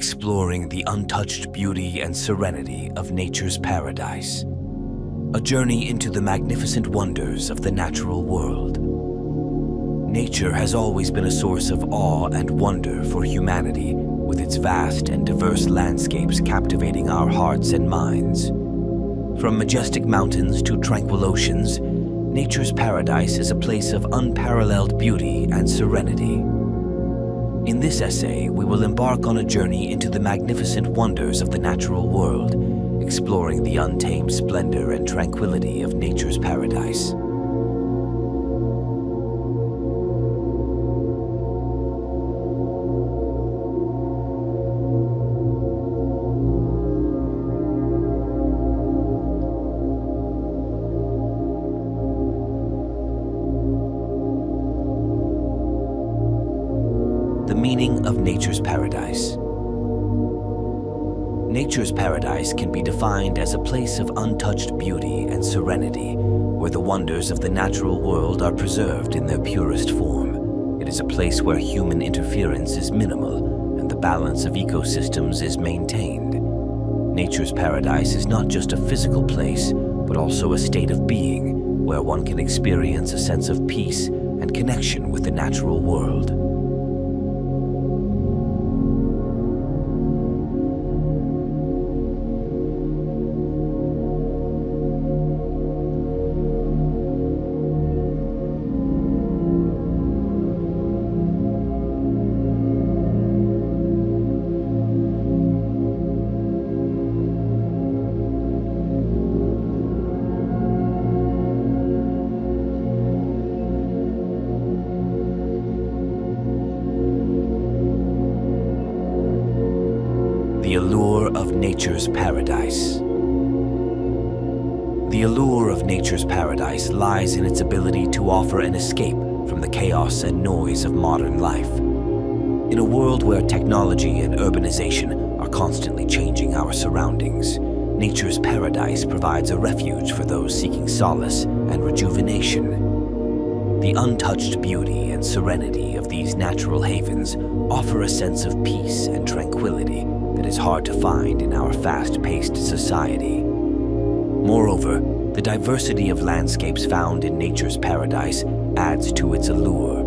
exploring the untouched beauty and serenity of nature's paradise. A journey into the magnificent wonders of the natural world. Nature has always been a source of awe and wonder for humanity, with its vast and diverse landscapes captivating our hearts and minds. From majestic mountains to tranquil oceans, nature's paradise is a place of unparalleled beauty and serenity. In this essay, we will embark on a journey into the magnificent wonders of the natural world, exploring the untamed splendor and tranquility of nature's paradise. Of nature's paradise. Nature's paradise can be defined as a place of untouched beauty and serenity, where the wonders of the natural world are preserved in their purest form. It is a place where human interference is minimal and the balance of ecosystems is maintained. Nature's paradise is not just a physical place, but also a state of being, where one can experience a sense of peace and connection with the natural world. The allure of nature's paradise. The allure of nature's paradise lies in its ability to offer an escape from the chaos and noise of modern life. In a world where technology and urbanization are constantly changing our surroundings, nature's paradise provides a refuge for those seeking solace and rejuvenation. The untouched beauty and serenity of these natural havens offer a sense of peace and tranquility that is hard to find in our fast-paced society. Moreover, the diversity of landscapes found in nature's paradise adds to its allure.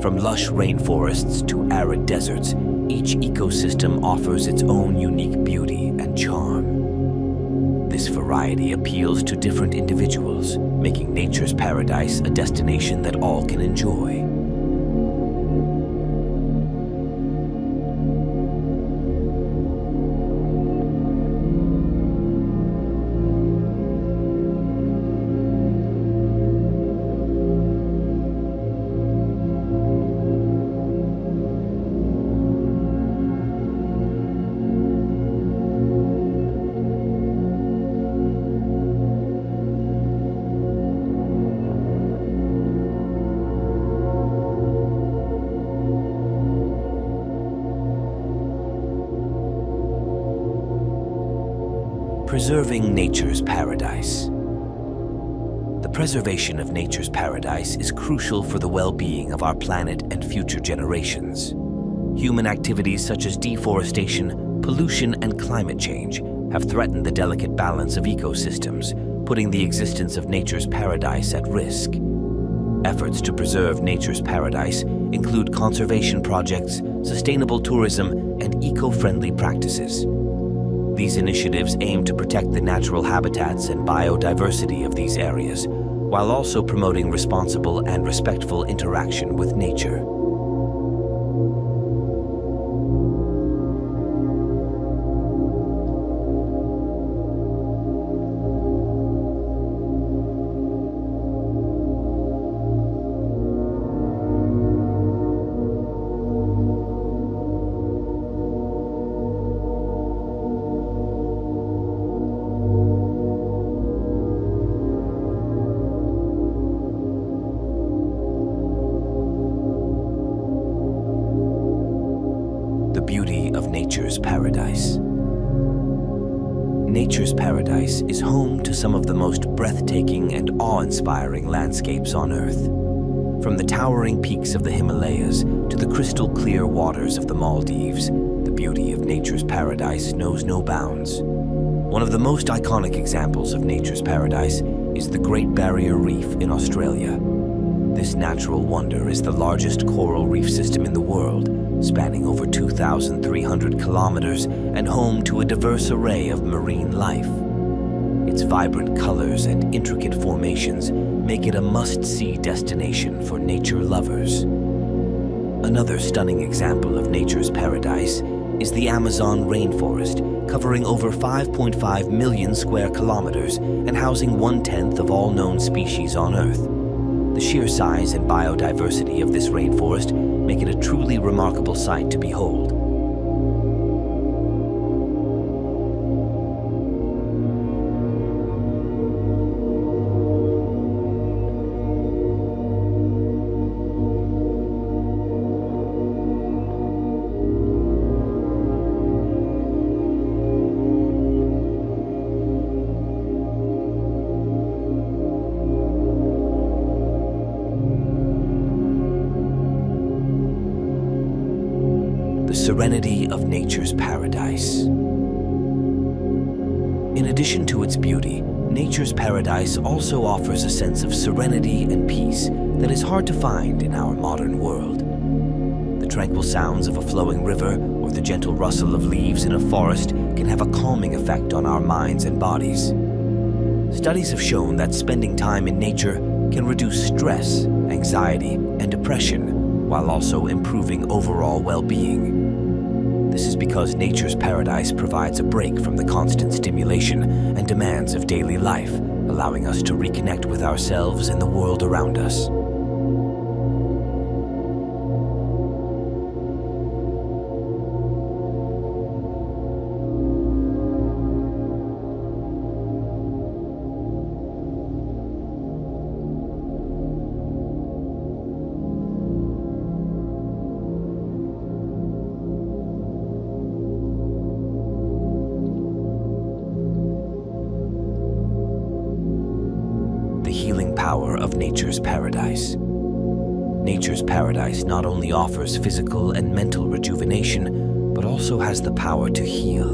From lush rainforests to arid deserts, each ecosystem offers its own unique beauty and charm. This variety appeals to different individuals, making nature's paradise a destination that all can enjoy. Preserving nature's paradise. The preservation of nature's paradise is crucial for the well-being of our planet and future generations. Human activities such as deforestation, pollution, and climate change have threatened the delicate balance of ecosystems, putting the existence of nature's paradise at risk. Efforts to preserve nature's paradise include conservation projects, sustainable tourism, and eco-friendly practices. These initiatives aim to protect the natural habitats and biodiversity of these areas, while also promoting responsible and respectful interaction with nature. Nature's paradise. Nature's paradise is home to some of the most breathtaking and awe-inspiring landscapes on Earth. From the towering peaks of the Himalayas to the crystal-clear waters of the Maldives, the the beauty of nature's paradise knows no bounds. One of the most iconic examples of nature's paradise is the Great Barrier Reef in Australia. This natural wonder is the largest coral reef system in the world, spanning over 2,300 kilometers and home to a diverse array of marine life. Its vibrant colors and intricate formations make it a must-see destination for nature lovers. Another stunning example of nature's paradise is the Amazon rainforest, covering over 5.5 million square kilometers and housing 1/10 of all known species on Earth. The sheer size and biodiversity of this rainforest make it a truly remarkable sight to behold. The serenity of nature's paradise. In addition to its beauty, nature's paradise also offers a sense of serenity and peace that is hard to find in our modern world. The tranquil sounds of a flowing river or the gentle rustle of leaves in a forest can have a calming effect on our minds and bodies. Studies have shown that spending time in nature can reduce stress, anxiety, and depression, while also improving overall well-being. This is because nature's paradise provides a break from the constant stimulation and demands of daily life, allowing us to reconnect with ourselves and the world around us. Healing power of nature's paradise. Nature's paradise not only offers physical and mental rejuvenation, but also has the power to heal.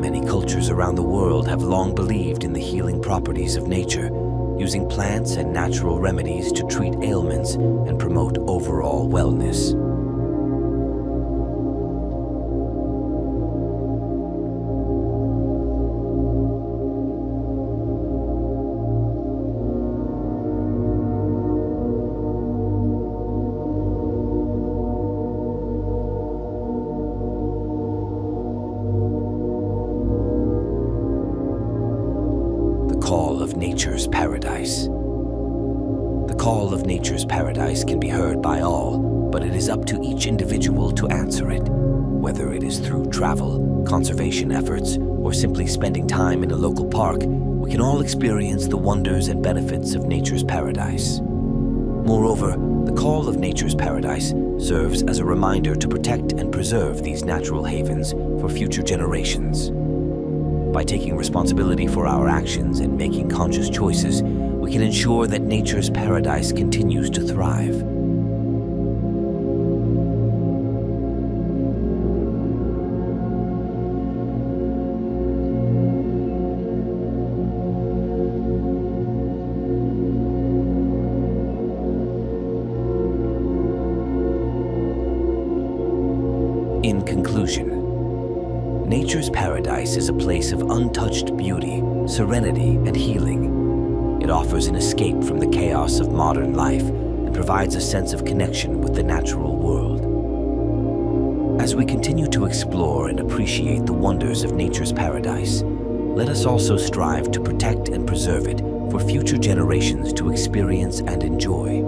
Many cultures around the world have long believed in the healing properties of nature, using plants and natural remedies to treat ailments and promote overall wellness. Of nature's paradise. The call of nature's paradise can be heard by all, but it is up to each individual to answer it, whether it is through travel, conservation efforts, or simply spending time in a local park. We can all experience the wonders and benefits of nature's paradise. Moreover, the call of nature's paradise serves as a reminder to protect and preserve these natural havens for future generations. By taking responsibility for our actions and making conscious choices, we can ensure that nature's paradise continues to thrive. In conclusion, nature's paradise is a place of untouched beauty, serenity, and healing. It offers an escape from the chaos of modern life and provides a sense of connection with the natural world. As we continue to explore and appreciate the wonders of nature's paradise, let us also strive to protect and preserve it for future generations to experience and enjoy.